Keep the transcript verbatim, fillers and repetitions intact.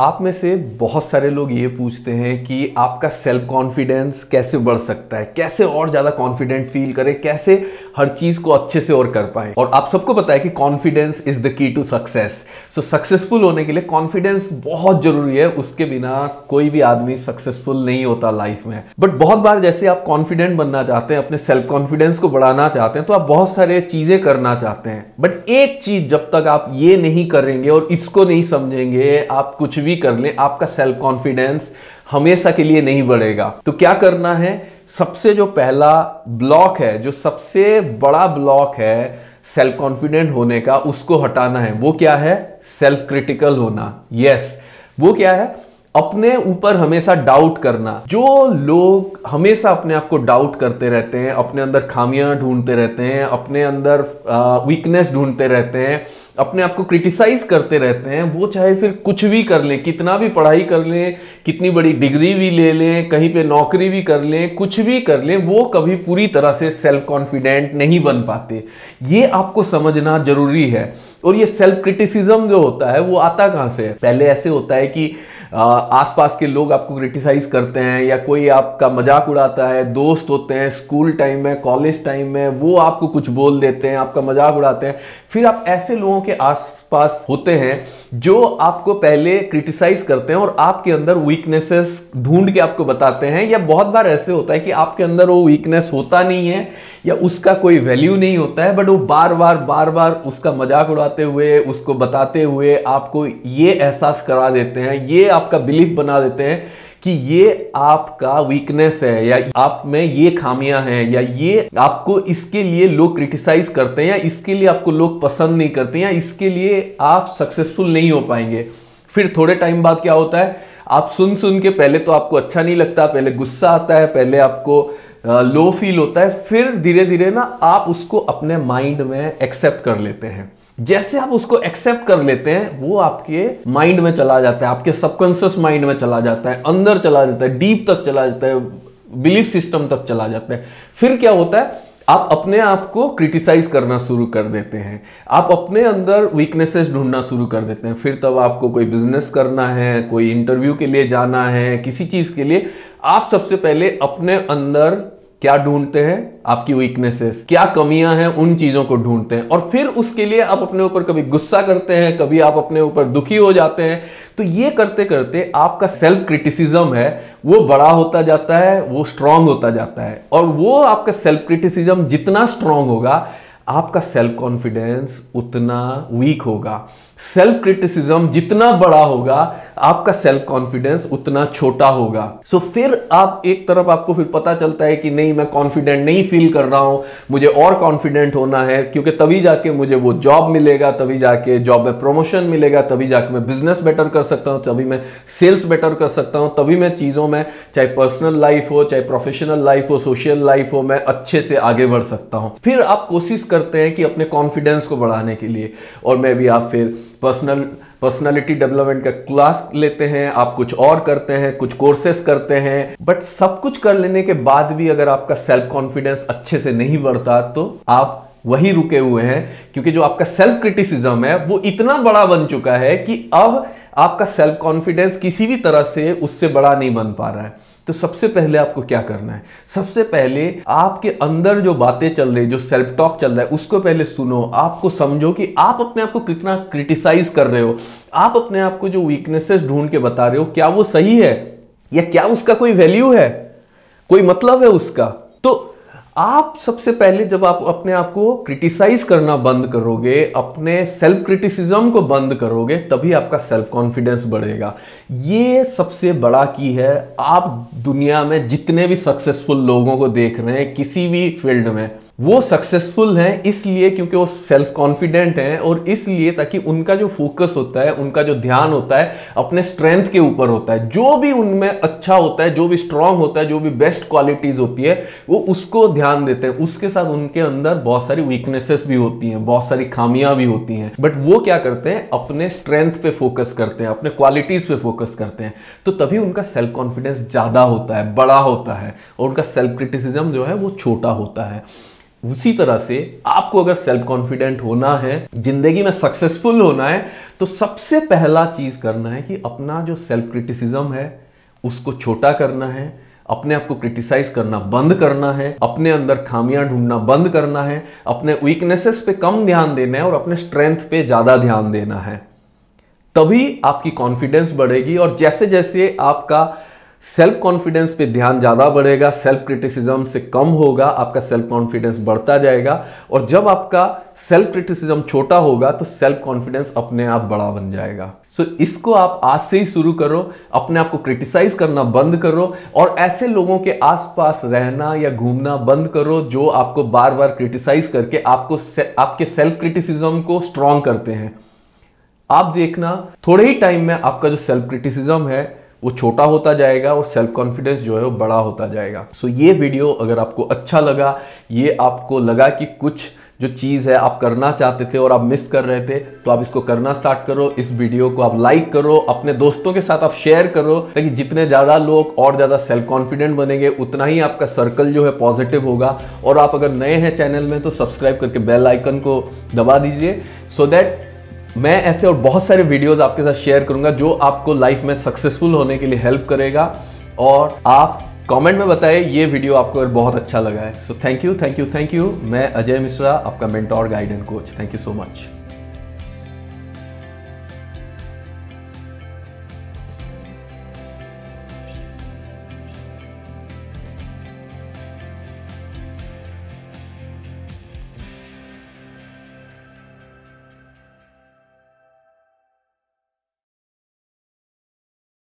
आप में से बहुत सारे लोग ये पूछते हैं कि आपका सेल्फ कॉन्फिडेंस कैसे बढ़ सकता है, कैसे और ज़्यादा कॉन्फिडेंट फील करें, कैसे हर चीज़ को अच्छे से और कर पाएं। और आप सबको पता है कि confidence is the key to success. So successful होने के लिए कॉन्फिडेंस बहुत ज़रूरी है, उसके बिना कोई भी आदमी सक्सेसफुल नहीं होता लाइफ में। बट बहुत बार जैसे आप कॉन्फिडेंट बनना चाहते हैं, अपने सेल्फ कॉन्फिडेंस को बढ़ाना चाहते हैं, तो आप बहुत सारे चीज़ें करना चाहते हैं। बट एक चीज़ जब तक आप ये नहीं करेंगे और इसको नहीं समझेंगे, आप कुछ भी कर लें, आपका सेल्फ कॉन्फिडेंस हमेशा के लिए नहीं बढ़ेगा। तो क्या करना है? सबसे जो पहला ब्लॉक है, जो सबसे बड़ा ब्लॉक है सेल्फ कॉन्फिडेंट होने का, उसको हटाना है। वो क्या है? सेल्फ क्रिटिकल होना। यस, वो क्या है? अपने ऊपर हमेशा डाउट करना। जो लोग हमेशा अपने आप को डाउट करते रहते हैं, अपने अंदर खामियां ढूंढते रहते हैं, अपने अंदर वीकनेस ढूंढते रहते हैं, अपने आप को क्रिटिसाइज करते रहते हैं, वो चाहे फिर कुछ भी कर लें, कितना भी पढ़ाई कर लें, कितनी बड़ी डिग्री भी ले लें, कहीं पे नौकरी भी कर लें, कुछ भी कर लें, वो कभी पूरी तरह से सेल्फ कॉन्फिडेंट नहीं बन पाते। ये आपको समझना जरूरी है। और ये सेल्फ क्रिटिसिज्म जो होता है वो आता कहाँ से है? पहले ऐसे होता है कि आसपास के लोग आपको क्रिटिसाइज करते हैं, या कोई आपका मजाक उड़ाता है, दोस्त होते हैं स्कूल टाइम में, कॉलेज टाइम में, वो आपको कुछ बोल देते हैं, आपका मजाक उड़ाते हैं। फिर आप ऐसे लोगों के आसपास होते हैं जो आपको पहले क्रिटिसाइज करते हैं और आपके अंदर वीकनेसेस ढूंढ के आपको बताते हैं। या बहुत बार ऐसे होता है कि आपके अंदर वो वीकनेस होता नहीं है या उसका कोई वैल्यू नहीं होता है, बट वो बार बार बार बार उसका मजाक उड़ाते हुए, उसको बताते हुए आपको ये एहसास करा देते हैं, ये आपका बिलीफ बना देते हैं कि ये आपका वीकनेस है, या आप में ये खामियां हैं, या ये आपको, इसके लिए लोग क्रिटिसाइज करते हैं, या इसके लिए आपको लोग पसंद नहीं करते, या इसके लिए आप सक्सेसफुल नहीं हो पाएंगे। फिर थोड़े टाइम बाद क्या होता है? आप सुन सुन के पहले तो आपको अच्छा नहीं लगता, पहले गुस्सा आता है, पहले आपको लो फील होता है, फिर धीरे धीरे ना आप उसको अपने माइंड में एक्सेप्ट कर लेते हैं। जैसे आप उसको एक्सेप्ट कर लेते हैं, वो आपके माइंड में चला जाता है, आपके सबकॉन्शियस माइंड में चला जाता है, अंदर चला जाता है, डीप तक चला जाता है, बिलीफ सिस्टम तक चला जाता है। फिर क्या होता है? आप अपने आप को क्रिटिसाइज करना शुरू कर देते हैं, आप अपने अंदर वीकनेसेस ढूंढना शुरू कर देते हैं। फिर तब आपको कोई बिजनेस करना है, कोई इंटरव्यू के लिए जाना है, किसी चीज़ के लिए, आप सबसे पहले अपने अंदर क्या ढूंढते हैं? आपकी वीकनेसेस, क्या कमियां हैं, उन चीज़ों को ढूंढते हैं। और फिर उसके लिए आप अपने ऊपर कभी गुस्सा करते हैं, कभी आप अपने ऊपर दुखी हो जाते हैं। तो ये करते करते आपका सेल्फ क्रिटिसिज्म है वो बड़ा होता जाता है, वो स्ट्रांग होता जाता है। और वो आपका सेल्फ क्रिटिसिज्म जितना स्ट्रांग होगा, आपका सेल्फ कॉन्फिडेंस उतना वीक होगा। सेल्फ क्रिटिसिज्म जितना बड़ा होगा, आपका सेल्फ कॉन्फिडेंस उतना छोटा होगा। सो so, फिर आप एक तरफ, आपको फिर पता चलता है कि नहीं, मैं कॉन्फिडेंट नहीं फील कर रहा हूँ, मुझे और कॉन्फिडेंट होना है, क्योंकि तभी जाके मुझे वो जॉब मिलेगा, तभी जाके जॉब में प्रमोशन मिलेगा, तभी जाके मैं बिजनेस बेटर कर सकता हूँ, तभी मैं सेल्स बेटर कर सकता हूँ, तभी मैं चीज़ों में, चाहे पर्सनल लाइफ हो, चाहे प्रोफेशनल लाइफ हो, सोशल लाइफ हो, मैं अच्छे से आगे बढ़ सकता हूँ। फिर आप कोशिश करते हैं कि अपने कॉन्फिडेंस को बढ़ाने के लिए, और मैं भी आप फिर पर्सनल पर्सनालिटी डेवलपमेंट का क्लास लेते हैं, आप कुछ और करते हैं, कुछ कोर्सेस करते हैं। बट सब कुछ कर लेने के बाद भी अगर आपका सेल्फ कॉन्फिडेंस अच्छे से नहीं बढ़ता, तो आप वहीं रुके हुए हैं, क्योंकि जो आपका सेल्फ क्रिटिसिज्म है वो इतना बड़ा बन चुका है कि अब आपका सेल्फ कॉन्फिडेंस किसी भी तरह से उससे बड़ा नहीं बन पा रहा है। तो सबसे पहले आपको क्या करना है? सबसे पहले आपके अंदर जो बातें चल रही, जो सेल्फ टॉक चल रहा है, उसको पहले सुनो, आपको समझो कि आप अपने आप को कितना क्रिटिसाइज कर रहे हो, आप अपने आप को जो वीकनेसेस ढूंढ के बता रहे हो, क्या वो सही है, या क्या उसका कोई वैल्यू है, कोई मतलब है उसका। तो आप सबसे पहले जब आप अपने आप को क्रिटिसाइज करना बंद करोगे, अपने सेल्फ क्रिटिसिज्म को बंद करोगे, तभी आपका सेल्फ कॉन्फिडेंस बढ़ेगा। ये सबसे बड़ा की है। आप दुनिया में जितने भी सक्सेसफुल लोगों को देख रहे हैं किसी भी फील्ड में, वो सक्सेसफुल हैं इसलिए क्योंकि वो सेल्फ कॉन्फिडेंट हैं, और इसलिए ताकि उनका जो फोकस होता है, उनका जो ध्यान होता है, अपने स्ट्रेंथ के ऊपर होता है। जो भी उनमें अच्छा होता है, जो भी स्ट्रांग होता है, जो भी बेस्ट क्वालिटीज़ होती है, वो उसको ध्यान देते हैं। उसके साथ उनके अंदर बहुत सारी वीकनेसेस भी होती हैं, बहुत सारी खामियां भी होती हैं, बट वो क्या करते हैं? अपने स्ट्रेंथ पे फोकस करते हैं, अपने क्वालिटीज़ पे फोकस करते हैं। तो तभी उनका सेल्फ कॉन्फिडेंस ज़्यादा होता है, बड़ा होता है, और उनका सेल्फ क्रिटिसिज्म जो है वो छोटा होता है। उसी तरह से आपको अगर सेल्फ कॉन्फिडेंट होना है, जिंदगी में सक्सेसफुल होना है, तो सबसे पहला चीज करना है कि अपना जो सेल्फ क्रिटिसिज्म है उसको छोटा करना है, अपने आप को क्रिटिसाइज करना बंद करना है, अपने अंदर खामियां ढूंढना बंद करना है, अपने वीकनेसेस पे कम ध्यान देना है और अपने स्ट्रेंथ पे ज्यादा ध्यान देना है। तभी आपकी कॉन्फिडेंस बढ़ेगी और जैसे जैसे आपका सेल्फ कॉन्फिडेंस पे ध्यान ज़्यादा बढ़ेगा, सेल्फ क्रिटिसिज्म से कम होगा, आपका सेल्फ कॉन्फिडेंस बढ़ता जाएगा और जब आपका सेल्फ क्रिटिसिज्म छोटा होगा तो सेल्फ कॉन्फिडेंस अपने आप बड़ा बन जाएगा। सो so, इसको आप आज से ही शुरू करो, अपने आप को क्रिटिसाइज करना बंद करो और ऐसे लोगों के आसपास रहना या घूमना बंद करो जो आपको बार बार क्रिटिसाइज करके आपको आपके सेल्फ क्रिटिसिज्म को स्ट्रॉन्ग करते हैं। आप देखना थोड़े ही टाइम में आपका जो सेल्फ क्रिटिसिज्म है वो छोटा होता जाएगा और सेल्फ कॉन्फिडेंस जो है वो बड़ा होता जाएगा। सो ये वीडियो अगर आपको अच्छा लगा, ये आपको लगा कि कुछ जो चीज़ है आप करना चाहते थे और आप मिस कर रहे थे, तो आप इसको करना स्टार्ट करो। इस वीडियो को आप लाइक करो, अपने दोस्तों के साथ आप शेयर करो, ताकि जितने ज़्यादा लोग और ज़्यादा सेल्फ कॉन्फिडेंट बनेंगे उतना ही आपका सर्कल जो है पॉजिटिव होगा। और आप अगर नए हैं चैनल में तो सब्सक्राइब करके बेल आइकन को दबा दीजिए, सो दैट मैं ऐसे और बहुत सारे वीडियोस आपके साथ शेयर करूंगा जो आपको लाइफ में सक्सेसफुल होने के लिए हेल्प करेगा। और आप कमेंट में बताएं ये वीडियो आपको बहुत अच्छा लगा है। So thank you thank you thank you. मैं अजय मिश्रा, आपका mentor guidance coach. Thank you so much.